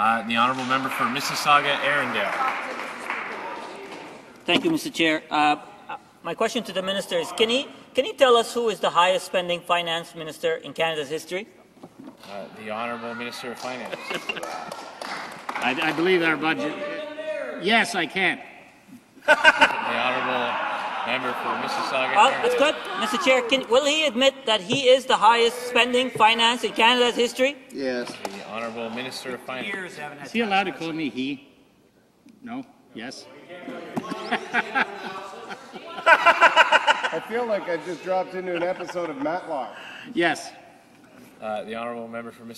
The honourable member for Mississauga—Erindale. Thank you, Mr. Chair. My question to the minister is: can he tell us who is the highest spending finance minister in Canada's history? The honourable minister of finance. I believe our budget. Yes, I can. The honourable member for Mississauga. That's good, Mr. Chair. Will he admit that he is the highest spending finance in Canada's history? Yes. The honourable minister of finance. Is he allowed to call me he? No. Yes. I feel like I just dropped into an episode of Matlock. Yes. The honourable member for Mississauga.